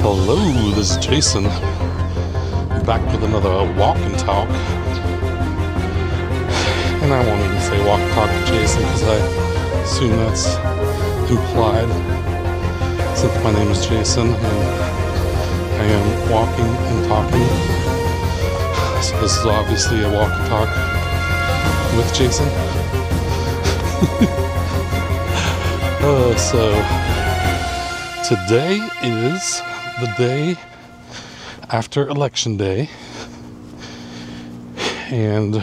Hello, this is Jason, back with another walk and talk. And I won't even say walk and talk with Jason because I assume that's implied, since my name is Jason and I am walking and talking. So this is obviously a walk and talk with Jason. So today is the day after Election Day, and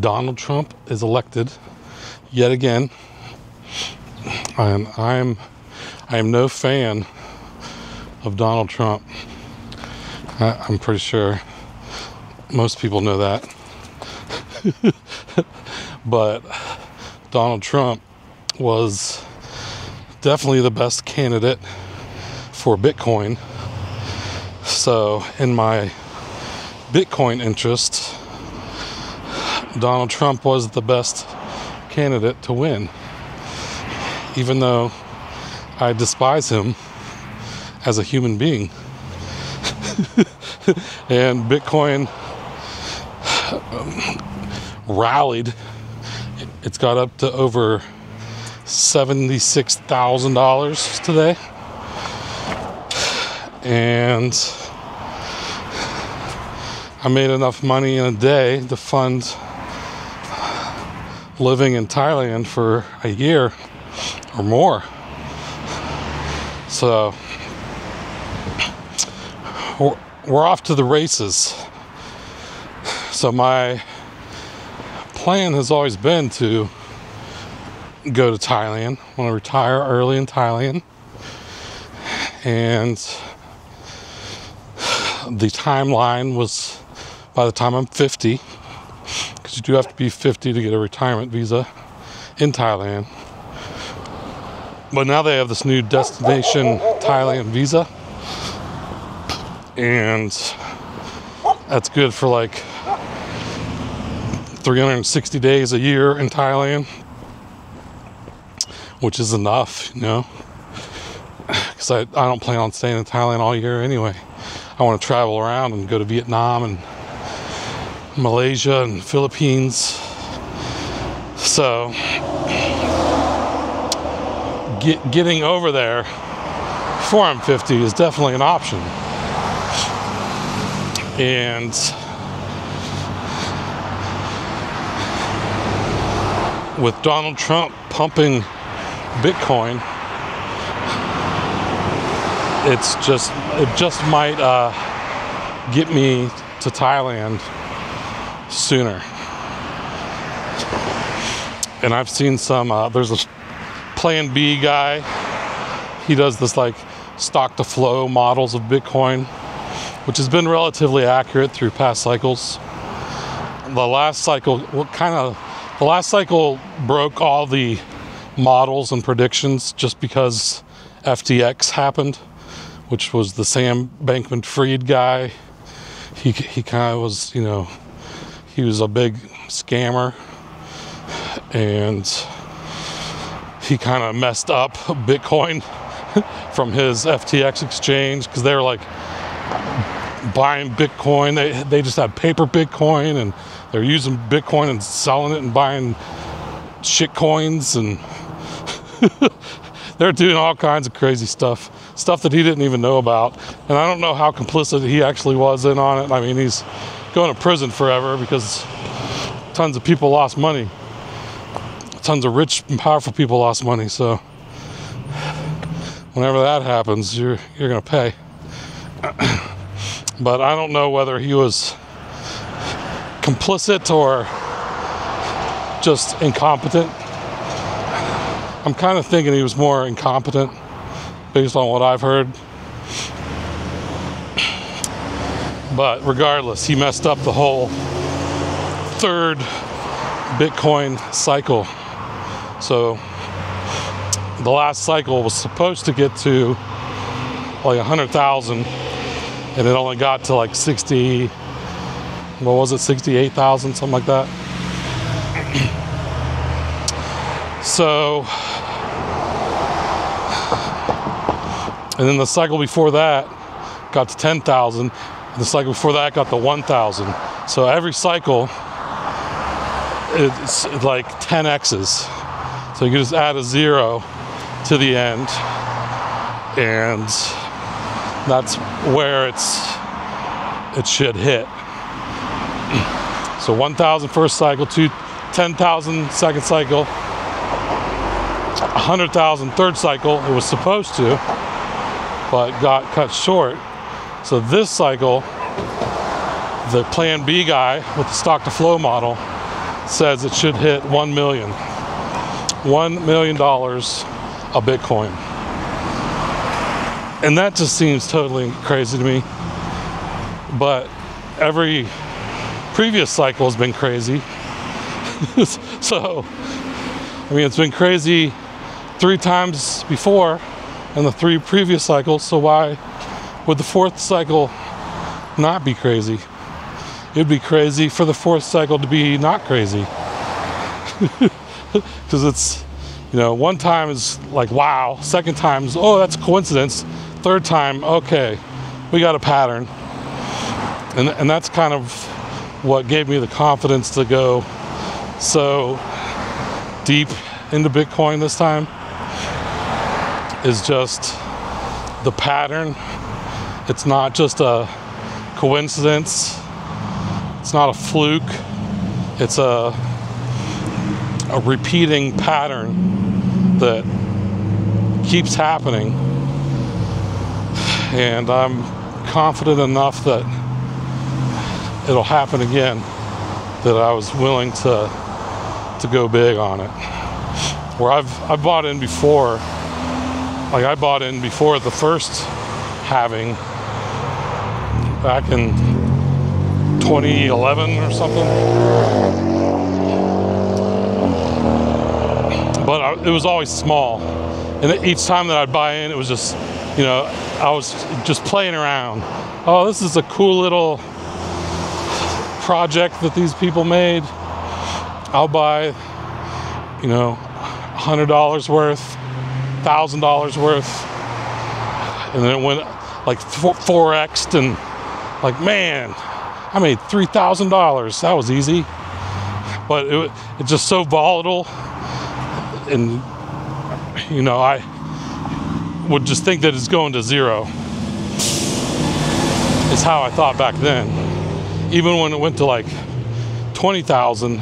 Donald Trump is elected yet again. I am no fan of Donald Trump. I'm pretty sure most people know that. But Donald Trump was definitely the best candidate for Bitcoin. So in my Bitcoin interest, Donald Trump was the best candidate to win. Even though I despise him as a human being. And Bitcoin rallied. It's got up to over $76,000 today, and I made enough money in a day to fund living in Thailand for a year or more. So we're off to the races. So my plan has always been to go to Thailand. I want to retire early in Thailand, and the timeline was by the time I'm 50, because you do have to be 50 to get a retirement visa in Thailand. But now they have this new destination Thailand visa, and that's good for like 360 days a year in Thailand, which is enough, you know, because I don't plan on staying in Thailand all year anyway. I want to travel around and go to Vietnam and Malaysia and Philippines. So getting over there before I'm 50 is definitely an option. And with Donald Trump pumping Bitcoin, it just might get me to Thailand sooner. And I've seen some there's a Plan B guy. He does this like stock to flow models of Bitcoin, which has been relatively accurate through past cycles. The last cycle broke all the models and predictions just because FTX happened, which was the Sam Bankman-Fried guy. He kind of was, you know, he was a big scammer, and he kind of messed up Bitcoin from his FTX exchange, because they were like buying Bitcoin. They just had paper Bitcoin, and they're using Bitcoin and selling it and buying shit coins, and they're doing all kinds of crazy stuff that he didn't even know about. And I don't know how complicit he actually was in on it. I mean, he's going to prison forever because tons of people lost money. Tons of rich and powerful people lost money. So whenever that happens, you're going to pay. But I don't know whether he was complicit or just incompetent. I'm kind of thinking he was more incompetent based on what I've heard. But regardless, he messed up the whole third Bitcoin cycle. So the last cycle was supposed to get to like 100,000, and it only got to like 68,000, something like that. So And then the cycle before that got to 10,000. The cycle before that got to 1,000. So every cycle, it's like 10x's. So you can just add a zero to the end, and that's where it should hit. So 1,000 first cycle, 10,000 second cycle, 100,000 third cycle. It was supposed to, but got cut short. So this cycle, the Plan B guy with the stock to flow model says it should hit $1 million a Bitcoin. And that just seems totally crazy to me. But every previous cycle has been crazy. So, I mean, it's been crazy 3 times before in the 3 previous cycles. So why would the 4th cycle not be crazy? It'd be crazy for the 4th cycle to be not crazy. Because it's, you know, 1 time is like, wow. 2nd time is, oh, that's a coincidence. 3rd time, okay, we got a pattern. And that's kind of what gave me the confidence to go so deep into Bitcoin this time, is just the pattern. It's not just a coincidence. It's not a fluke. It's a repeating pattern that keeps happening. And I'm confident enough that it'll happen again, that I was willing to go big on it. Where I bought in before, like I bought in before the first halving back in 2011 or something. But it was always small. And each time that I'd buy in, it was just, you know, I was just playing around. Oh, this is a cool little project that these people made. I'll buy, you know, $100 worth, $1,000 worth. And then it went like 4x'd, and like, man, I made $3,000. That was easy. But it's just so volatile. And, you know, I would just think that it's going to zero. It's how I thought back then. Even when it went to like 20,000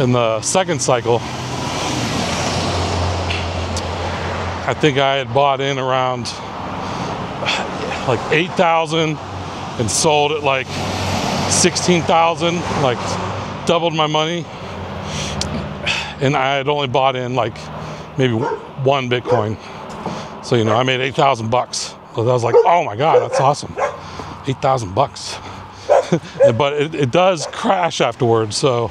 in the second cycle, I think I had bought in around like 8,000 and sold at like 16,000, like doubled my money. And I had only bought in like maybe 1 Bitcoin. So, you know, I made 8,000 bucks. So I was like, oh my God, that's awesome. 8,000 bucks. But it does crash afterwards. So,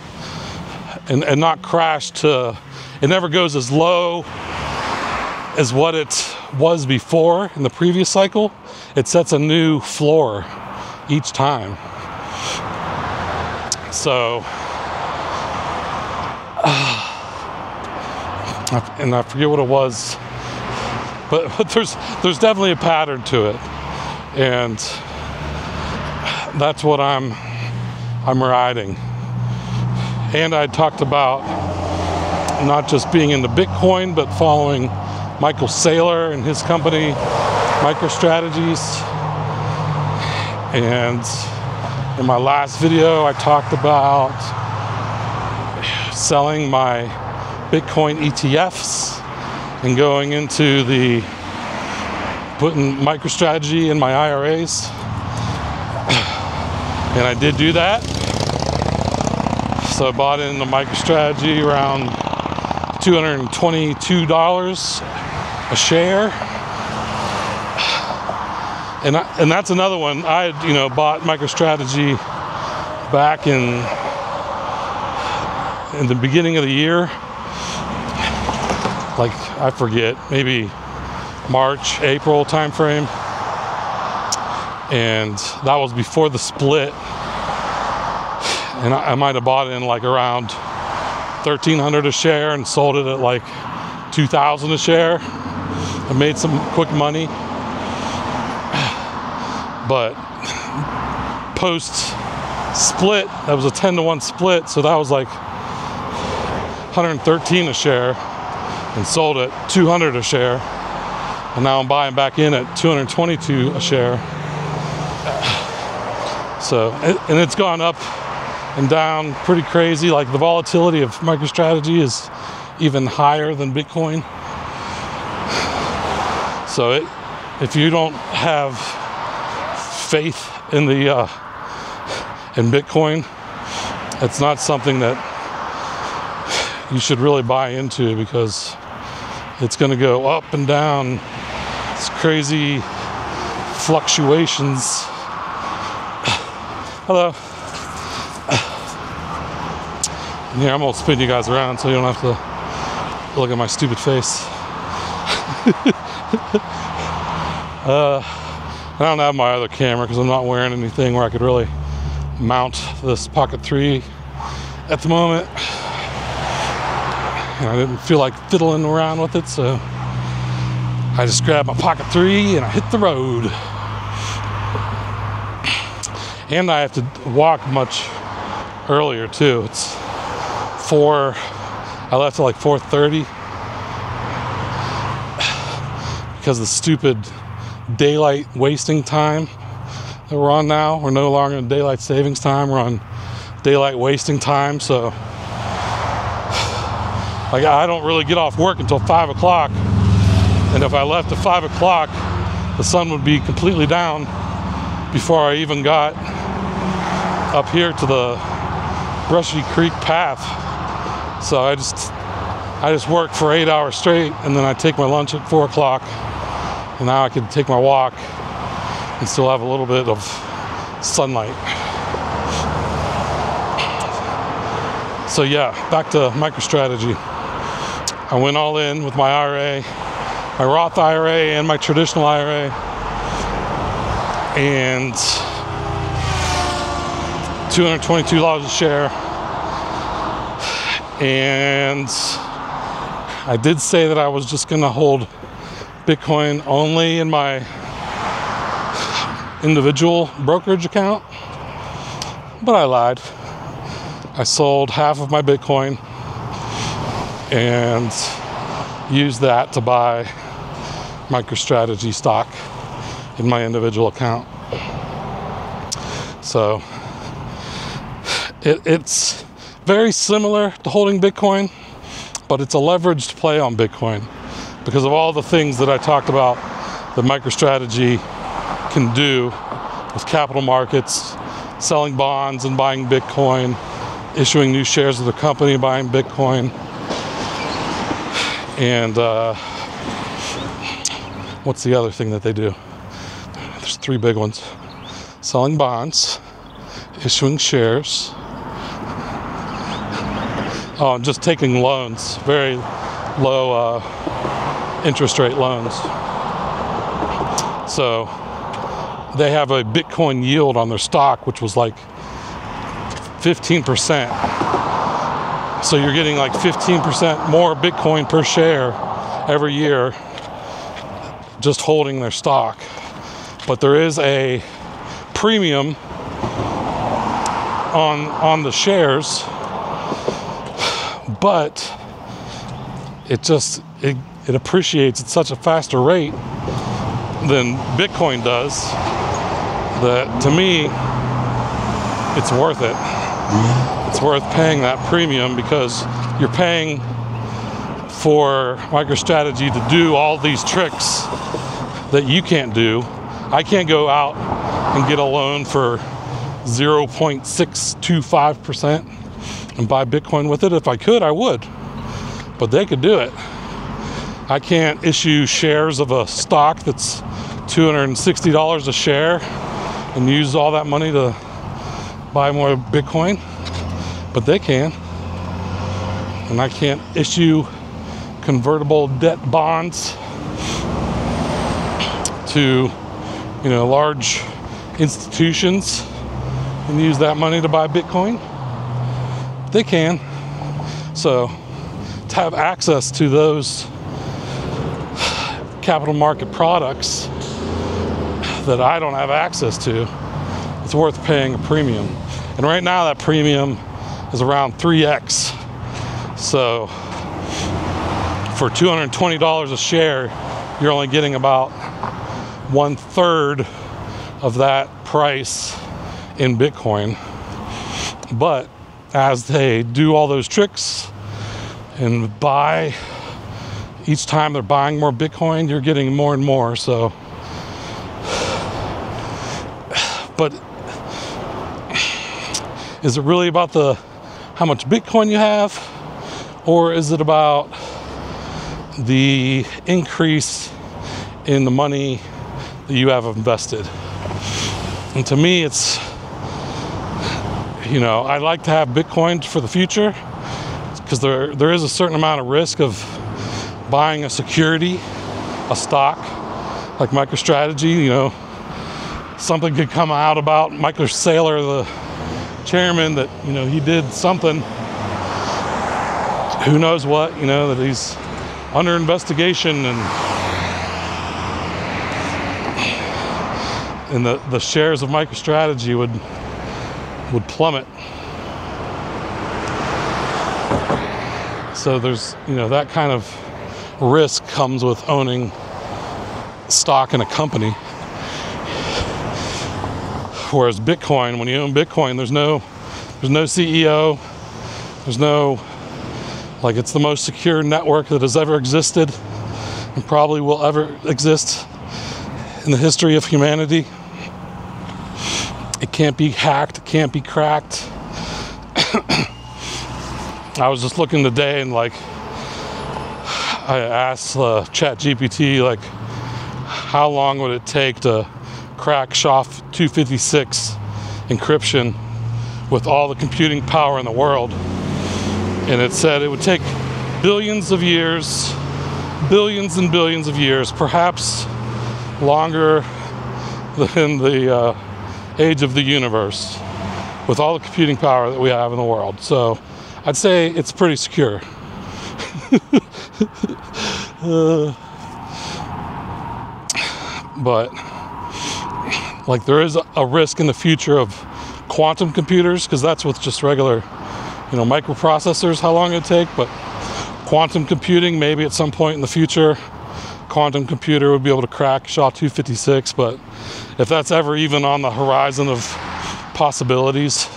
and not crash to, it never goes as low as what it was before in the previous cycle. It sets a new floor each time. So, and I forget what it was, but there's definitely a pattern to it, and that's what I'm riding. And I talked about not just being into Bitcoin, but following Michael Saylor and his company, MicroStrategies. And in my last video, I talked about selling my Bitcoin ETFs and going into the putting MicroStrategy in my IRAs. And I did do that. So I bought into MicroStrategy around $222 a share. And that's another one. I had, you know, bought MicroStrategy back in the beginning of the year. Like, I forget, maybe March, April timeframe, and that was before the split. And I might have bought in like around 1,300 a share and sold it at like 2,000 a share. I made some quick money. But post split, that was a 10-to-1 split, so that was like 113 a share, and sold at 200 a share, and now I'm buying back in at 222 a share. So, and it's gone up and down pretty crazy. Like the volatility of MicroStrategy is even higher than Bitcoin. So it, if you don't have faith in the in Bitcoin, it's not something that you should really buy into, because it's going to go up and down. It's crazy fluctuations. Hello. Yeah, I'm gonna spin you guys around so you don't have to look at my stupid face. I don't have my other camera because I'm not wearing anything where I could really mount this Pocket 3 at the moment. And I didn't feel like fiddling around with it, so I just grabbed my Pocket 3 and I hit the road. And I have to walk much earlier too. It's 4, I left at like 4:30 because the stupid daylight wasting time that we're on now. We're no longer in daylight savings time, we're on daylight wasting time. So like I don't really get off work until 5 o'clock. And if I left at 5 o'clock, the sun would be completely down before I even got up here to the Brushy Creek path. So I just work for 8 hours straight, and then I take my lunch at 4 o'clock, and now I can take my walk and still have a little bit of sunlight. So yeah, back to MicroStrategy. I went all in with my IRA, my Roth IRA and my traditional IRA, and $222 a share. And I did say that I was just gonna hold Bitcoin only in my individual brokerage account, but I lied. I sold half of my Bitcoin and used that to buy MicroStrategy stock in my individual account. So it's very similar to holding Bitcoin, but it's a leveraged play on Bitcoin because of all the things that I talked about that MicroStrategy can do with capital markets, selling bonds and buying Bitcoin, issuing new shares of the company and buying Bitcoin, and what's the other thing that they do? There's three big ones: selling bonds, issuing shares, just taking loans, very low interest rate loans. So they have a Bitcoin yield on their stock, which was like 15%. So you're getting like 15% more Bitcoin per share every year just holding their stock. But there is a premium on the shares, but it appreciates at such a faster rate than Bitcoin does that, to me, it's worth it. It's worth paying that premium because you're paying for MicroStrategy to do all these tricks that you can't do. I can't go out and get a loan for 0.625%. and buy Bitcoin with it. If I could, I would, but they could do it. I can't issue shares of a stock that's $260 a share and use all that money to buy more Bitcoin, but they can. And I can't issue convertible debt bonds to, you know, large institutions and use that money to buy Bitcoin. They can. So to have access to those capital market products that I don't have access to, it's worth paying a premium. And right now that premium is around 3x. So for $220 a share, you're only getting about 1/3 of that price in Bitcoin. But as they do all those tricks and buy, each time they're buying more Bitcoin, you're getting more and more. So, but is it really about the how much Bitcoin you have, or is it about the increase in the money that you have invested? And to me, it's, you know, I like to have Bitcoin for the future because there is a certain amount of risk of buying a security, a stock, like MicroStrategy. You know, something could come out about Michael Saylor, the chairman, that, you know, he did something, who knows what, you know, that he's under investigation, and the shares of MicroStrategy would plummet. So there's, you know, that kind of risk comes with owning stock in a company. Whereas Bitcoin, when you own Bitcoin, there's no CEO, there's no, like, it's the most secure network that has ever existed and probably will ever exist in the history of humanity. It can't be hacked, it can't be cracked. I was just looking today and, like, I asked ChatGPT, like, how long would it take to crack SHA-256 encryption with all the computing power in the world? And it said it would take billions and billions of years, perhaps longer than the age of the universe, with all the computing power that we have in the world. So I'd say it's pretty secure. But like, there is a risk in the future of quantum computers, because that's with just regular, you know, microprocessors, how long it take. But quantum computing, maybe at some point in the future, quantum computer would be able to crack SHA-256. But if that's ever even on the horizon of possibilities,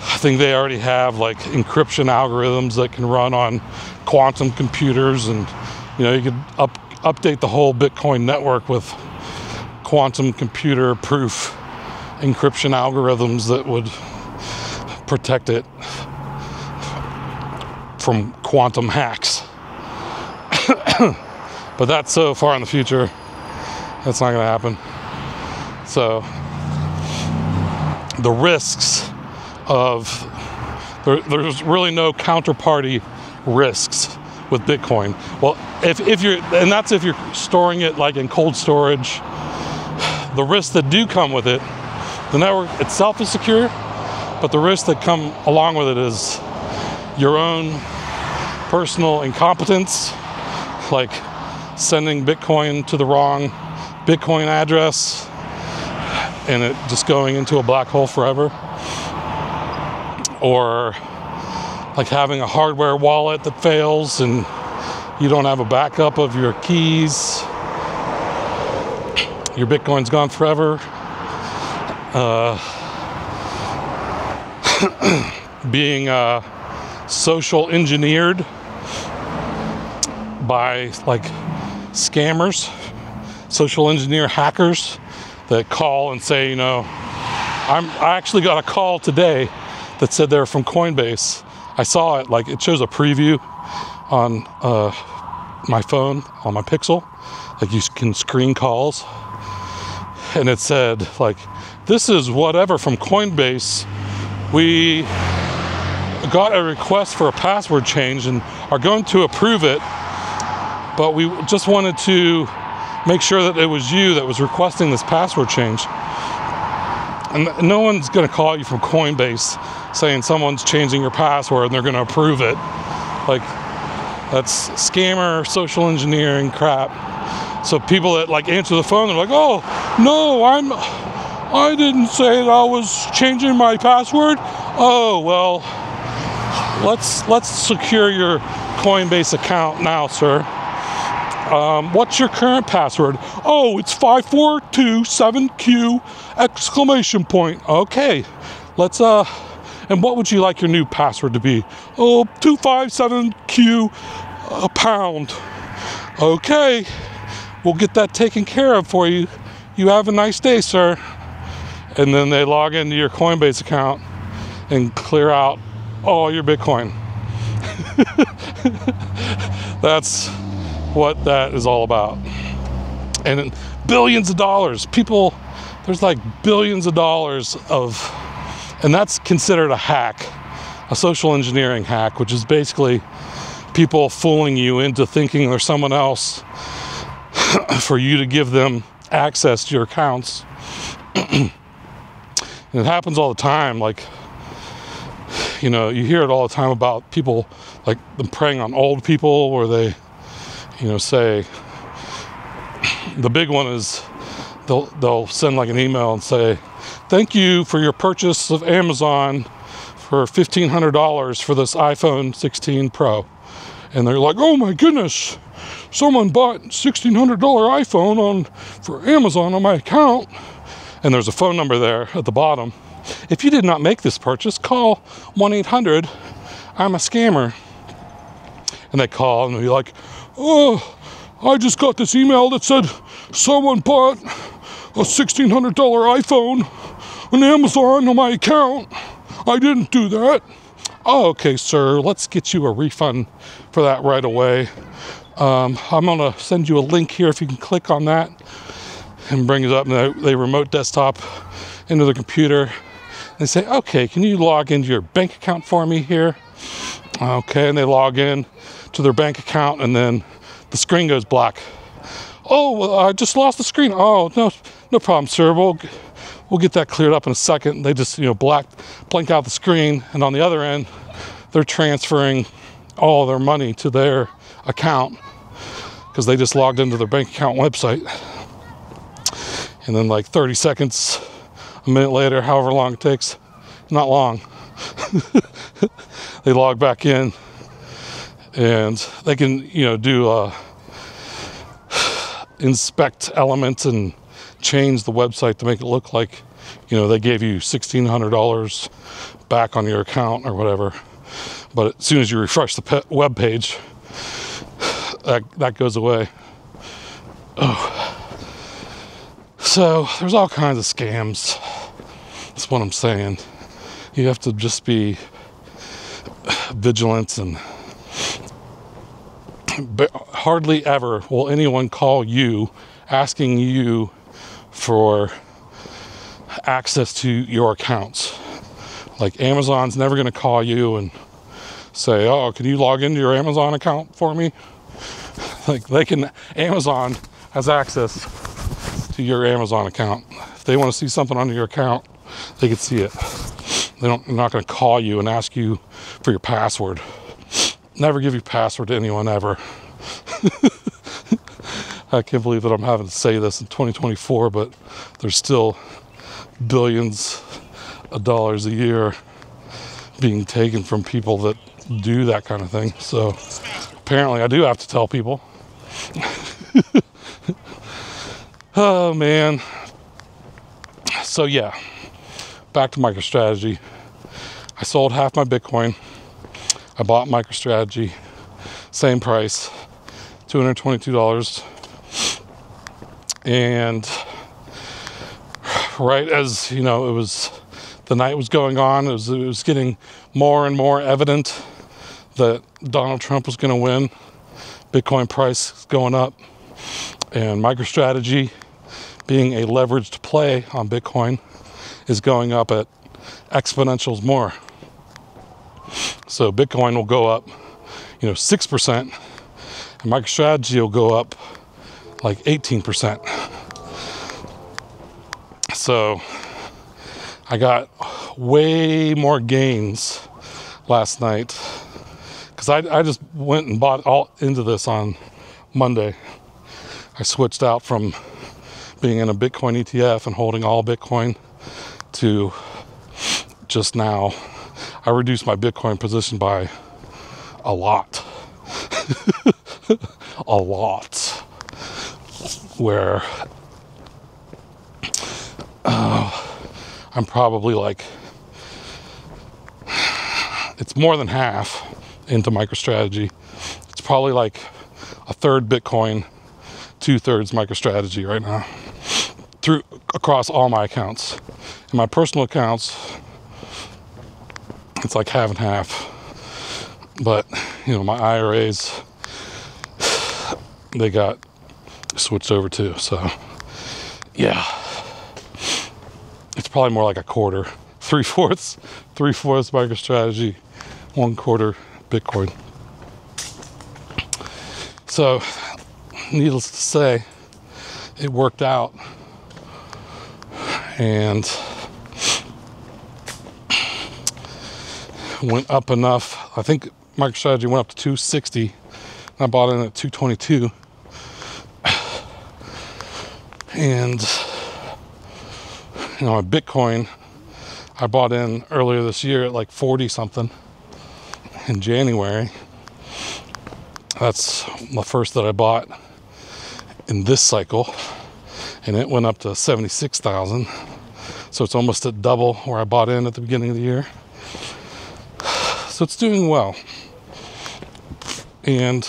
I think they already have, like, encryption algorithms that can run on quantum computers, and, you know, you could update the whole Bitcoin network with quantum computer proof encryption algorithms that would protect it from quantum hacks. But that's so far in the future, that's not going to happen. So the risks of, there's really no counterparty risks with Bitcoin. Well, if you're, and that's if you're storing it like in cold storage, the risks that do come with it, the network itself is secure, but the risks that come along with it is your own personal incompetence, like sending Bitcoin to the wrong Bitcoin address and it just going into a black hole forever, or like having a hardware wallet that fails and you don't have a backup of your keys, your Bitcoin's gone forever. Being social engineered by, like, scammers, social engineer hackers that call and say, you know, I actually got a call today that said they're from Coinbase. I saw it, like, it shows a preview on my phone, on my Pixel, like, you can screen calls, and it said, like, this is whatever from Coinbase. We got a request for a password change and are going to approve it, but we just wanted to make sure that it was you that was requesting this password change. And no one's going to call you from Coinbase saying someone's changing your password and they're going to approve it. Like, that's scammer social engineering crap So people that like answer the phone, they're like, oh, no, I didn't say that I was changing my password. Oh, well, let's secure your Coinbase account now, sir. What's your current password? Oh, it's 5427Q exclamation point. Okay, let's, and what would you like your new password to be? Oh, 257Q pound. Okay, we'll get that taken care of for you. You have a nice day, sir. And then they log into your Coinbase account and clear out all your Bitcoin. That's what that is all about. And billions of dollars. People, there's like billions of dollars of, and that's considered a hack, a social engineering hack, which is basically people fooling you into thinking they're someone else for you to give them access to your accounts. It happens all the time. Like, you know, you hear it all the time about people like them preying on old people, or they, you know, say, the big one is they'll send like an email and say, thank you for your purchase of Amazon for $1,500 for this iPhone 16 Pro. And they're like, oh my goodness, someone bought $1,600 iPhone for Amazon on my account. And there's a phone number there at the bottom. If you did not make this purchase, call 1-800, I'm a scammer. And they call and they'll be like, oh, I just got this email that said someone bought a $1,600 iPhone on Amazon on my account. I didn't do that. Oh, okay, sir, let's get you a refund for that right away. I'm gonna send you a link here if you can click on that and bring it up. And they remote desktop into the computer. They say, okay, can you log into your bank account for me here? Okay, and they log in to their bank account, and then the screen goes black. Oh, well, I just lost the screen. Oh, no problem, sir. We'll get that cleared up in a second. And they just, you know, blank out the screen, and on the other end, they're transferring all their money to their account because they just logged into their bank account website. And then like 30 seconds, a minute later, however long it takes, not long, they log back in, and they can, you know, do inspect elements and change the website to make it look like, you know, they gave you $1,600 back on your account or whatever. But as soon as you refresh the web page, that goes away. Oh. So there's all kinds of scams. That's what I'm saying. You have to just be vigilant, and hardly ever will anyone call you asking you for access to your accounts. Like Amazon's never going to call you and say, oh, can you log into your Amazon account for me? Like Amazon has access to your Amazon account. If they want to see something under your account, they can see it. They're not going to call you and ask you for your password. Never give your password to anyone ever. I can't believe that I'm having to say this in 2024, but there's still billions of dollars a year being taken from people that do that kind of thing. So apparently I do have to tell people. Oh man. So yeah, back to MicroStrategy. I sold half my Bitcoin. I bought MicroStrategy, same price, $222. And right as, you know, it was, the night was going on, it was getting more and more evident that Donald Trump was going to win. Bitcoin price is going up, and MicroStrategy, being a leveraged play on Bitcoin, is going up at exponentials more. So Bitcoin will go up, you know, 6%, and MicroStrategy will go up like 18%. So I got way more gains last night because I just went and bought all into this on Monday. I switched out from being in a Bitcoin ETF and holding all Bitcoin to just now. I reduced my Bitcoin position by a lot. A lot. Where I'm probably like, it's more than half into MicroStrategy. It's probably like a third Bitcoin, 2/3 MicroStrategy right now, through across all my accounts. In my personal accounts, it's like half and half. But you know, my IRAs, they got switched over too. So yeah, it's probably more like a quarter, 3/4 MicroStrategy, 1/4 Bitcoin. So needless to say, it worked out, and went up enough. I think MicroStrategy went up to 260, and I bought in at 222. And you know, my Bitcoin, I bought in earlier this year at like 40 something in January. That's the first that I bought in this cycle, and it went up to 76,000. So it's almost at double where I bought in at the beginning of the year. So it's doing well. And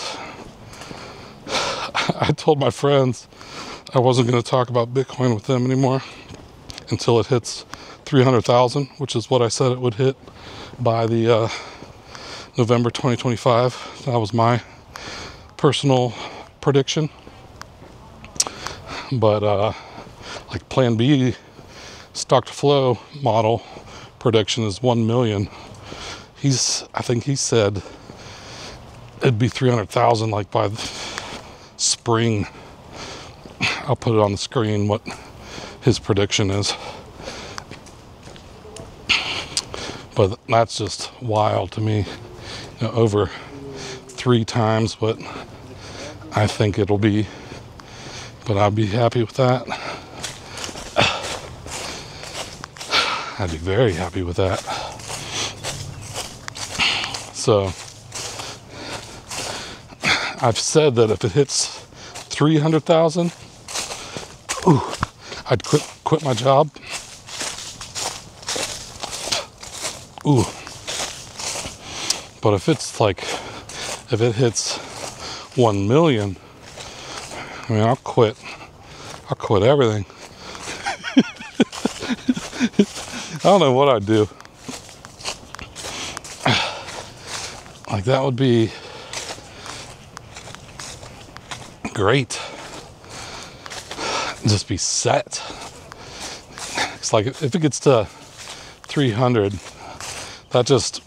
I told my friends I wasn't going to talk about Bitcoin with them anymore until it hits 300,000, which is what I said it would hit by the November 2025. That was my personal prediction. But like Plan B stock to flow model prediction is 1 million. I think he said it'd be 300,000 like by the spring. I'll put it on the screen what his prediction is. But that's just wild to me, you know, over 3 times what I think it'll be. But I'll be happy with that. I'd be very happy with that. So I've said that if it hits 300,000, I'd quit my job. Ooh. But if it hits 1 million, I mean, I'll quit everything. I don't know what I'd do. Like, that would be great. Just be set. It's like, if it gets to 300, that's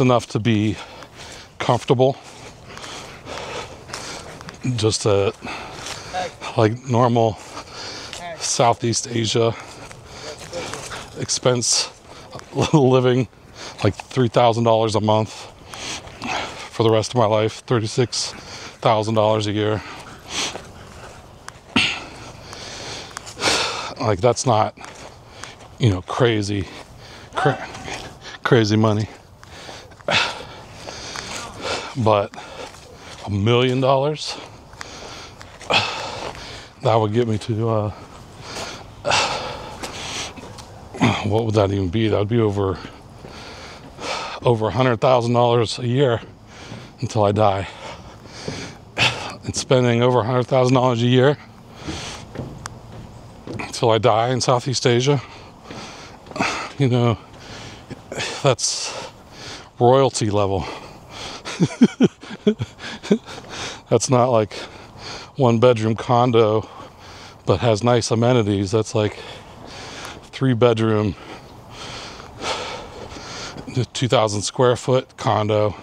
enough to be comfortable. Just like normal Southeast Asia expense living, like $3,000 a month for the rest of my life, $36,000 a year. Like, that's not, you know, crazy money. But $1 million, that would get me to, what would that even be? That would be over $100,000 a year until I die. And spending over $100,000 a year until I die in Southeast Asia, you know, that's royalty level. That's not like 1-bedroom condo, but has nice amenities. That's like 3-bedroom, 2,000 square foot condo,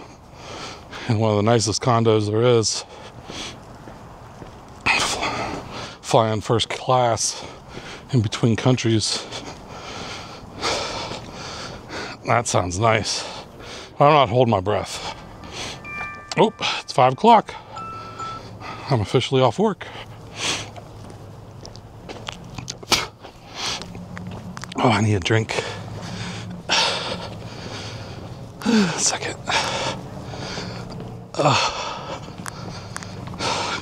and one of the nicest condos there is. Flying first class in between countries. That sounds nice. I'm not holding my breath. Oh, it's 5 o'clock. I'm officially off work. Oh, I need a drink. Second.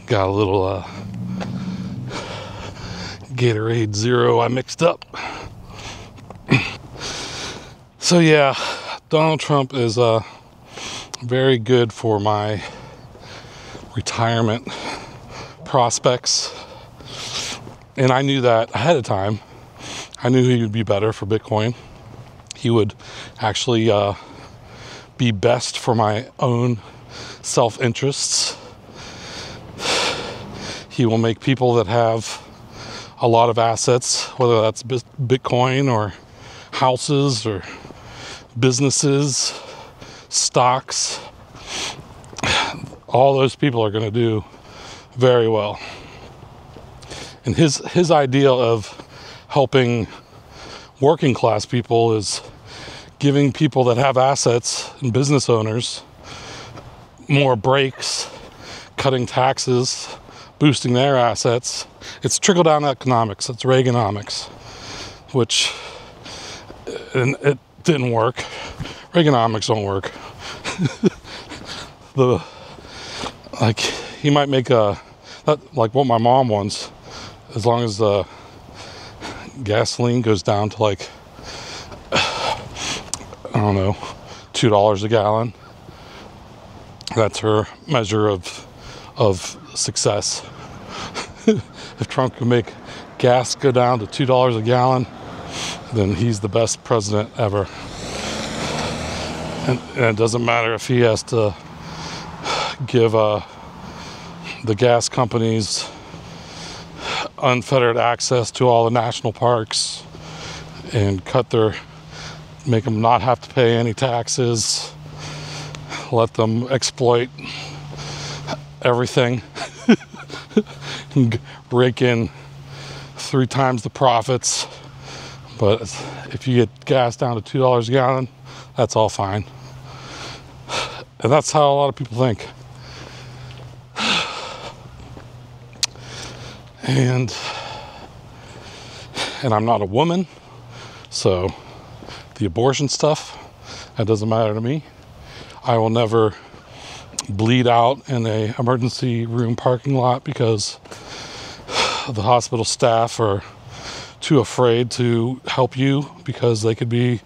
Got a little Gatorade Zero I mixed up. So yeah, Donald Trump is very good for my retirement prospects, and I knew that ahead of time. I knew he would be better for Bitcoin. He would actually be best for my own self-interests. He will make people that have a lot of assets, whether that's Bitcoin or houses or businesses, stocks, all those people are going to do very well. And his idea of helping working class people is giving people that have assets and business owners more breaks, cutting taxes, boosting their assets. It's trickle-down economics. It's Reaganomics, which it didn't work. Reaganomics don't work. Like, he might make like what my mom wants, as long as the gasoline goes down to, like, I don't know, $2 a gallon. That's her measure of success. If Trump can make gas go down to $2 a gallon, then he's the best president ever. And it doesn't matter if he has to give the gas companies unfettered access to all the national parks and make them not have to pay any taxes, let them exploit everything and rake in 3 times the profits. But if you get gas down to $2 a gallon, that's all fine. And that's how a lot of people think. And I'm not a woman, so the abortion stuff, that doesn't matter to me. I will never bleed out in an emergency room parking lot because the hospital staff are too afraid to help you because they could be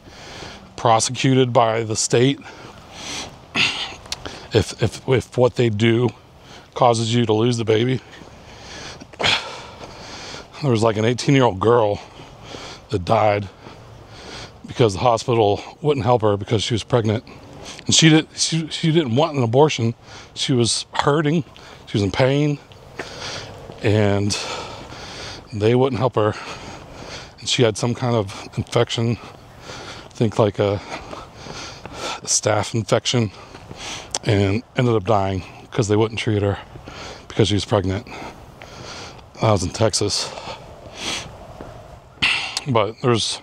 prosecuted by the state if what they do causes you to lose the baby. There was like an 18-year-old girl that died because the hospital wouldn't help her because she was pregnant, and she didn't want an abortion. She was hurting, she was in pain, and they wouldn't help her. And she had some kind of infection, I think like a staph infection, and ended up dying because they wouldn't treat her because she was pregnant. I was in Texas. But there's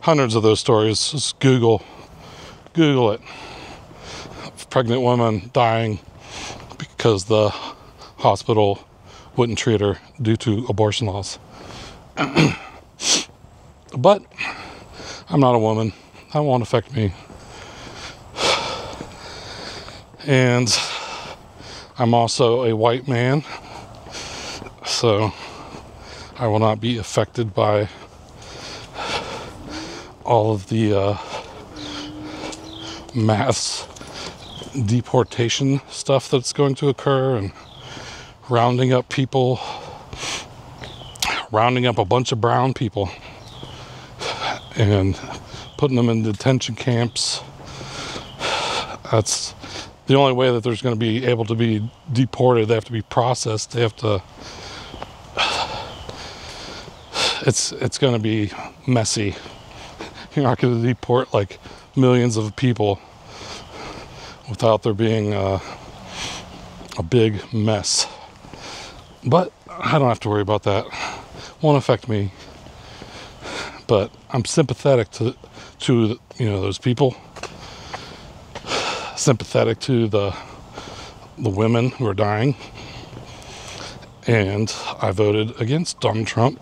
hundreds of those stories. Just Google it. Pregnant woman dying because the hospital wouldn't treat her due to abortion laws. But I'm not a woman. That won't affect me. And I'm also a white man, so I will not be affected by all of the mass deportation stuff that's going to occur, and rounding up people, rounding up a bunch of brown people and putting them in detention camps. That's the only way that there's going to be able to be deported. They have to be processed. They have to. It's going to be messy. You're not going to deport like millions of people without there being a big mess. But I don't have to worry about that. Won't affect me. But I'm sympathetic to those people. Sympathetic to the women who are dying, and I voted against Donald Trump,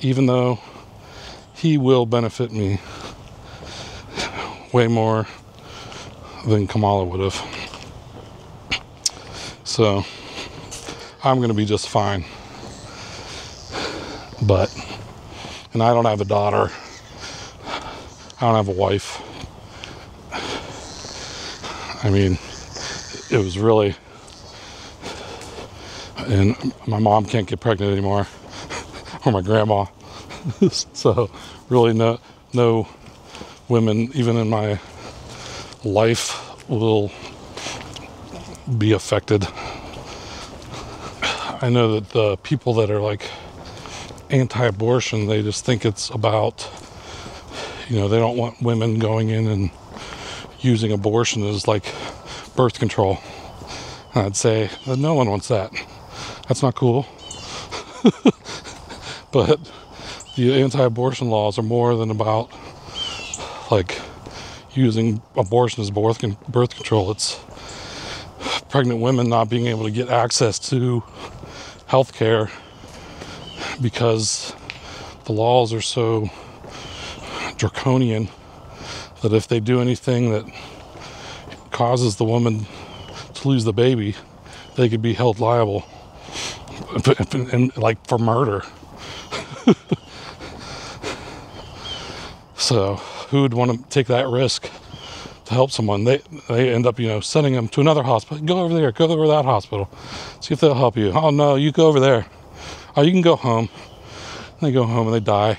even though he will benefit me way more than Kamala would have. So I'm going to be just fine. But, and I don't have a daughter. I don't have a wife. I mean, it was really, and my mom can't get pregnant anymore, or my grandma. So really no women, even in my life, will be affected. I know that the people that are like anti-abortion, they just think it's about, you know, they don't want women going in and using abortion as like birth control. And I'd say that no one wants that. That's not cool. But the anti-abortion laws are more than about like using abortion as birth control. It's pregnant women not being able to get access to health care because the laws are so draconian that if they do anything that causes the woman to lose the baby, they could be held liable and like for murder. So who would want to take that risk to help someone? They end up, you know, sending them to another hospital. Go over there. Go over to that hospital. See if they'll help you. Oh, no, you go over there. Oh, you can go home. And they go home and they die.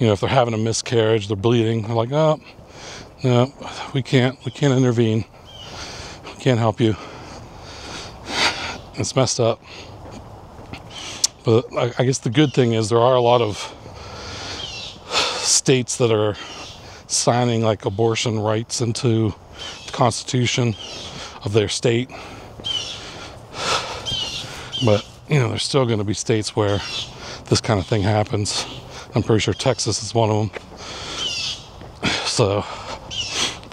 You know, if they're having a miscarriage, they're bleeding. They're like, oh, no, we can't intervene. We can't help you. It's messed up. But I guess the good thing is there are a lot of states that are signing like abortion rights into the Constitution of their state. But, you know, there's still going to be states where this kind of thing happens. I'm pretty sure Texas is one of them. So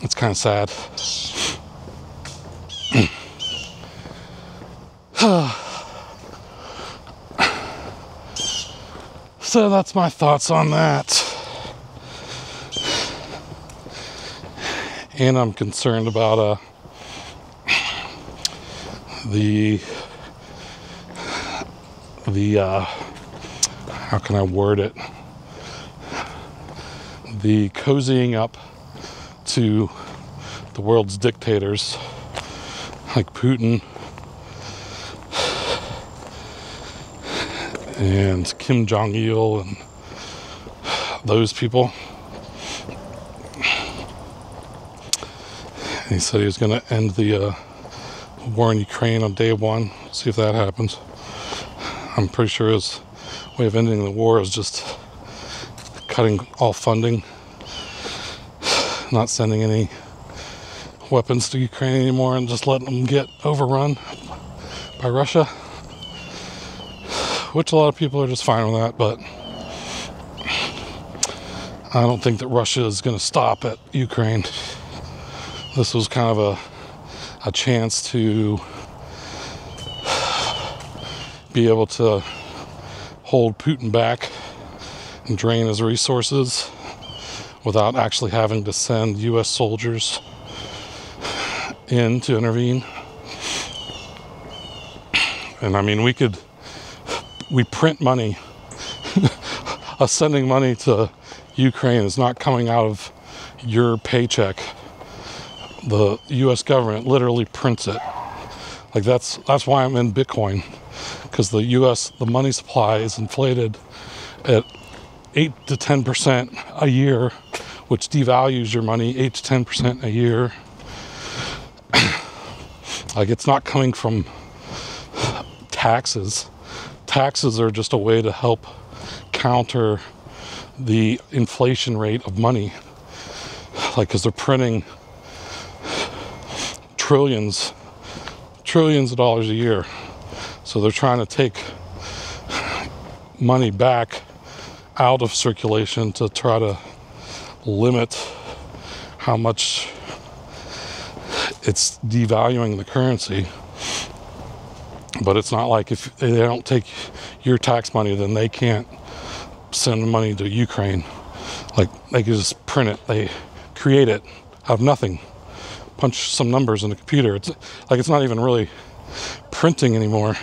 it's kind of sad. So that's my thoughts on that. And I'm concerned about how can I word it? The cozying up to the world's dictators like Putin and Kim Jong-il and those people. And he said he was going to end the war in Ukraine on day one. See if that happens. I'm pretty sure his way of ending the war is just cutting all funding, not sending any weapons to Ukraine anymore, and just letting them get overrun by Russia. Which a lot of people are just fine with that, but I don't think that Russia is going to stop at Ukraine. This was kind of a chance to be able to hold Putin back and drain his resources without actually having to send U.S. soldiers in to intervene. And I mean, we print money. Us sending money to Ukraine is not coming out of your paycheck. The U.S. government literally prints it. Like that's why I'm in Bitcoin, because the U.S. the money supply is inflated at 8 to 10% a year, which devalues your money 8 to 10% a year. Like it's not coming from taxes. Taxes are just a way to help counter the inflation rate of money. Like, because they're printing trillions of dollars a year. So they're trying to take money back out of circulation to try to limit how much it's devaluing the currency. But it's not like if they don't take your tax money, then they can't send money to Ukraine. Like, they can just print it. They create it out of nothing. Punch some numbers in the computer. It's like, it's not even really printing anymore.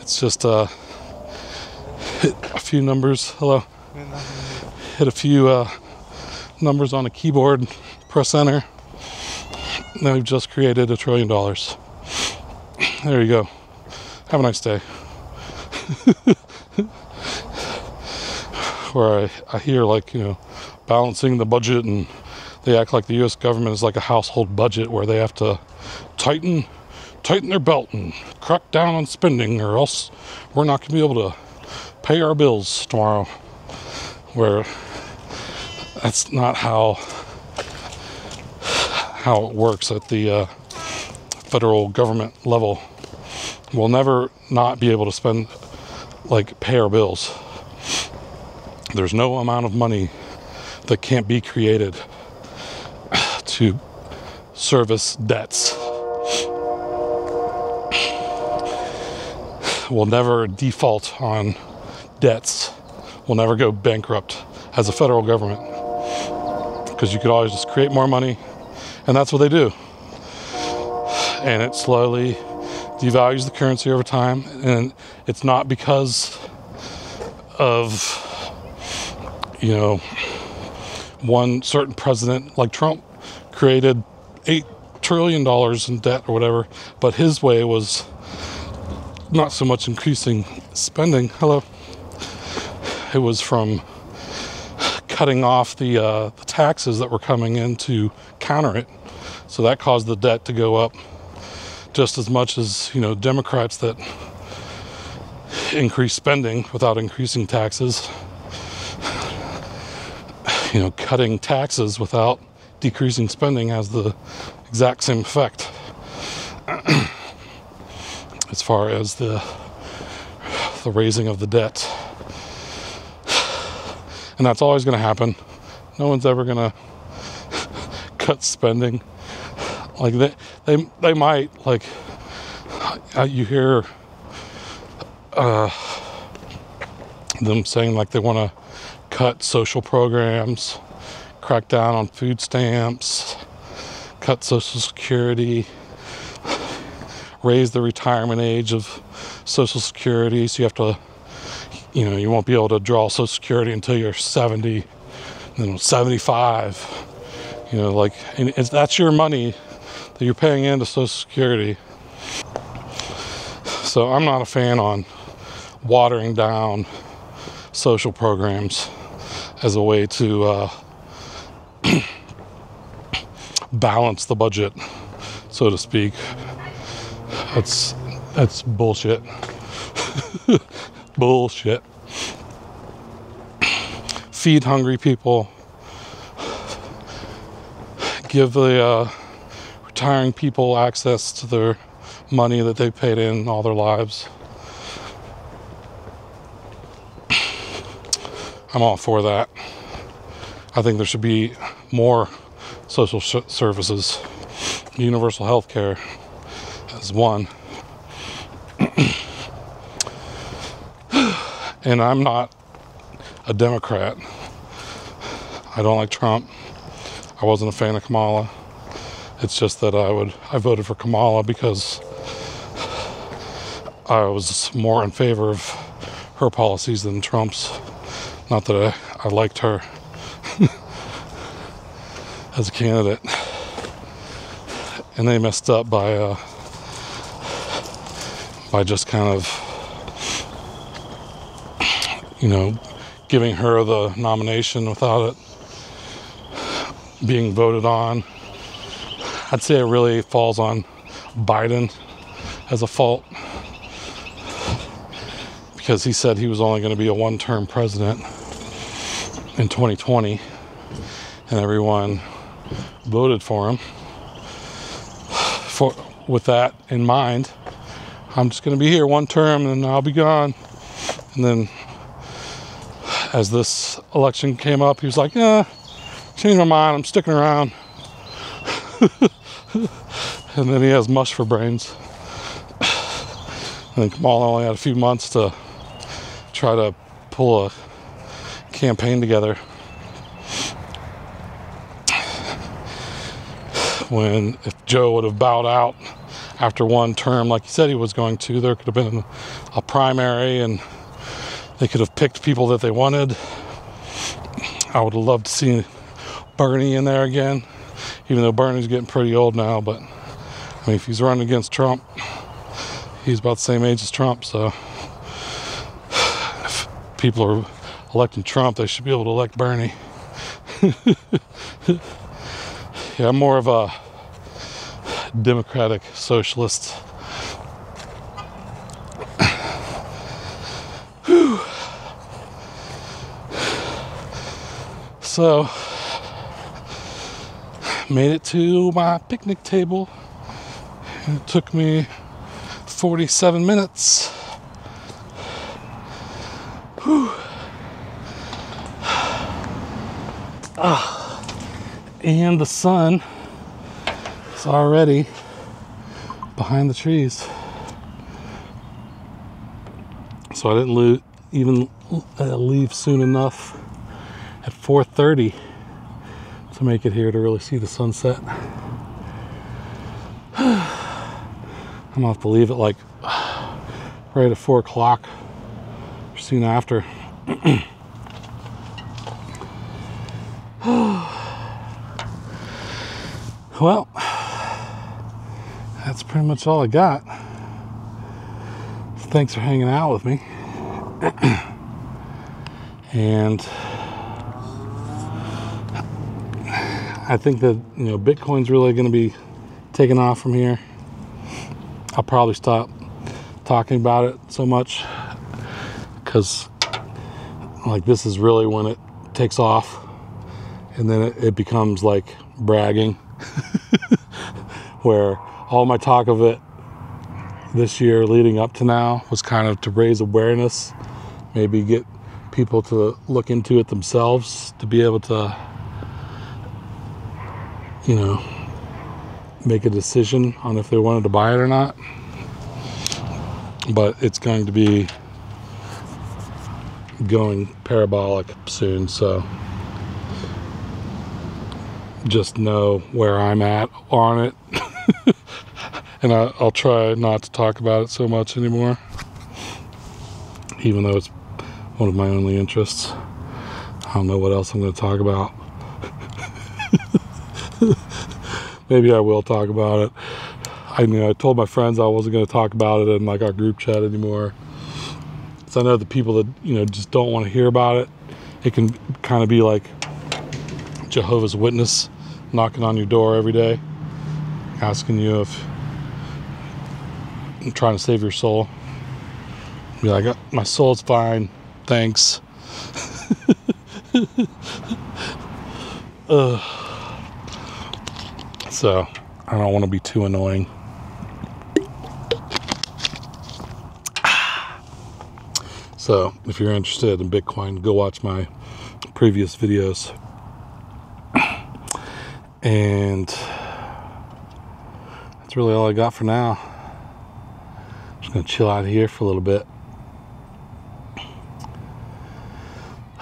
It's just hit a few numbers. Hello. Hit a few numbers on a keyboard, press enter. And then we've just created $1 trillion. There you go. Have a nice day. Where I hear, like, you know, balancing the budget, and they act like the U.S. government is like a household budget where they have to tighten their belt and crack down on spending, or else we're not going to be able to pay our bills tomorrow. Where that's not how it works at the federal government level. We'll never not be able to spend, like, pay our bills. There's no amount of money that can't be created to service debts. We'll never default on debts. We'll never go bankrupt as a federal government, because you could always just create more money, and that's what they do. And it slowly devalues the currency over time, and it's not because of, you know, one certain president like Trump created $8 trillion in debt or whatever, but his way was not so much increasing spending. Hello. It was from cutting off the taxes that were coming in to counter it. So that caused the debt to go up just as much as, you know, Democrats that increase spending without increasing taxes. You know, cutting taxes without decreasing spending has the exact same effect as far as the raising of the debt. And that's always going to happen. No one's ever going to cut spending. Like, they might, like, you hear them saying, like, they want to cut social programs, crack down on food stamps, cut Social Security, raise the retirement age of Social Security, so you have to, you know, you won't be able to draw Social Security until you're 70, and then 75. You know, like, and it's, that's your money that you're paying into Social Security. So I'm not a fan on watering down social programs as a way to balance the budget, so to speak. That's bullshit. Bullshit. Feed hungry people. Give the retiring people access to their money that they paid in all their lives. I'm all for that. I think there should be more social services. Universal health care is one. And I'm not a Democrat. I don't like Trump. I wasn't a fan of Kamala. It's just that I voted for Kamala because I was more in favor of her policies than Trump's. Not that I liked her as a candidate. And they messed up by just kind of, you know, giving her the nomination without it being voted on. I'd say it really falls on Biden as a fault, because he said he was only going to be a one-term president in 2020, and everyone voted for him. With that in mind, I'm just going to be here one term and I'll be gone. And then as this election came up, he was like, yeah, changed my mind, I'm sticking around. and then he has mush for brains. I think Kamala only had a few months to try to pull a campaign together when if Joe would have bowed out after one term like he said he was going to, there could have been a primary and they could have picked people that they wanted. I would have loved to see Bernie in there again, even though Bernie's getting pretty old now. But I mean, if he's running against Trump, he's about the same age as Trump, so if people are electing Trump, they should be able to elect Bernie. Yeah, I'm more of a democratic socialist. Whew. So, made it to my picnic table. It took me 47 minutes. Whew. And the sun is already behind the trees. So I didn't leave soon enough at 4:30 to make it here to really see the sunset. I'm gonna have to leave it like right at 4 o'clock or soon after. Well, that's pretty much all I got. Thanks for hanging out with me. And I think that, you know, Bitcoin's really going to be taking off from here. I'll probably stop talking about it so much because, like, this is really when it takes off, and then it becomes like bragging. Where all my talk of it this year leading up to now was kind of to raise awareness, maybe get people to look into it themselves, to be able to, you know, make a decision on if they wanted to buy it or not. But it's going to be going parabolic soon, so just know where I'm at on it. And I'll try not to talk about it so much anymore, even though it's one of my only interests. I don't know what else I'm going to talk about. Maybe I will talk about it. I mean, I told my friends I wasn't going to talk about it in like our group chat anymore, so I know the people that, you know, just don't want to hear about it, it can kind of be like Jehovah's Witness knocking on your door every day, asking you if I'm trying to save your soul. Be like, oh, my soul's fine, thanks. So I don't want to be too annoying. So if you're interested in Bitcoin, go watch my previous videos. And that's really all I got for now. I'm just gonna chill out here for a little bit.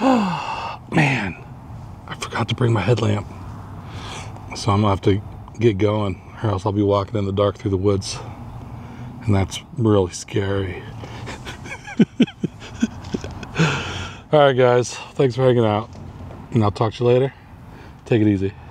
Oh, man, I forgot to bring my headlamp, so I'm gonna have to get going, or else I'll be walking in the dark through the woods, and that's really scary. All right, guys, thanks for hanging out, and I'll talk to you later. Take it easy.